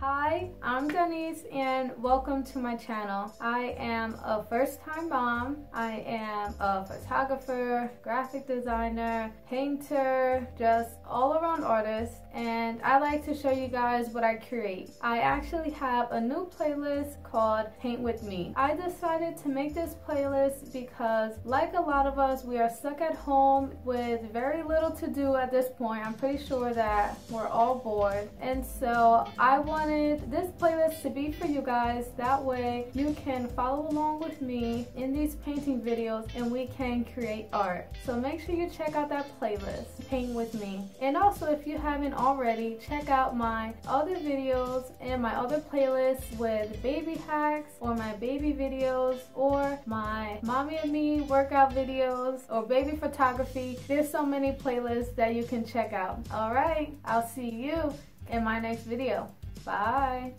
Hi, I'm Denise and welcome to my channel. I am a first-time mom. I am a photographer, graphic designer, painter, just all-around artist, and I like to show you guys what I create. I actually have a new playlist called Paint With Me. I decided to make this playlist because, like a lot of us, we are stuck at home with very little to do at this point. I'm pretty sure that we're all bored, and so I want this playlist to be for you guys. That way you can follow along with me in these painting videos and we can create art. So make sure you check out that playlist, Paint With Me. And also, if you haven't already, check out my other videos and my other playlists with baby hacks or my baby videos or my mommy and me workout videos or baby photography. There's so many playlists that you can check out. Alright, I'll see you in my next video. Bye.